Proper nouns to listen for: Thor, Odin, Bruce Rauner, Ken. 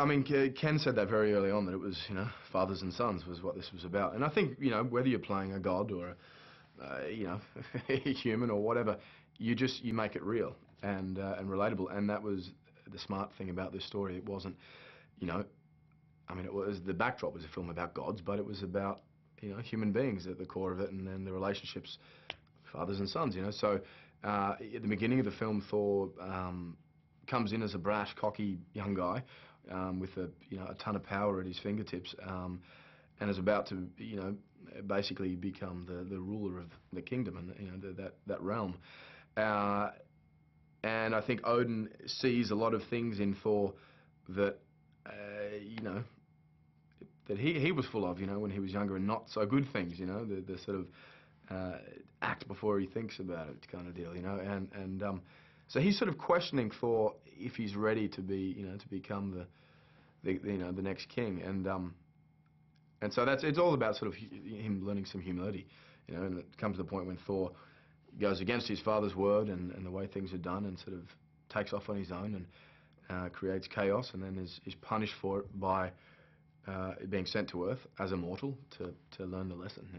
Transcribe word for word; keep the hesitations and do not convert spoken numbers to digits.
I mean, Ken said that very early on, that it was, you know, fathers and sons was what this was about. And I think, you know, whether you're playing a god or, a, uh, you know, a human or whatever, you just, you make it real and, uh, and relatable. And that was the smart thing about this story. It wasn't, you know, I mean, it was, the backdrop was a film about gods, but it was about, you know, human beings at the core of it, and then the relationships, fathers and sons, you know. So uh, at the beginning of the film, Thor um, comes in as a brash, cocky young guy, Um, with a you know a ton of power at his fingertips, um, and is about to you know basically become the the ruler of the kingdom and you know the, that that realm. Uh, and I think Odin sees a lot of things in Thor that uh, you know that he he was full of you know when he was younger, and not so good things, you know the the sort of uh, act before he thinks about it kind of deal, you know and and. Um, So he's sort of questioning Thor if he's ready to be, you know, to become the, the you know, the next king, and um, and so that's it's all about sort of him learning some humility, you know, and it comes to the point when Thor goes against his father's word and, and the way things are done, and sort of takes off on his own and uh, creates chaos, and then is, is punished for it by uh, being sent to Earth as a mortal to to learn the lesson.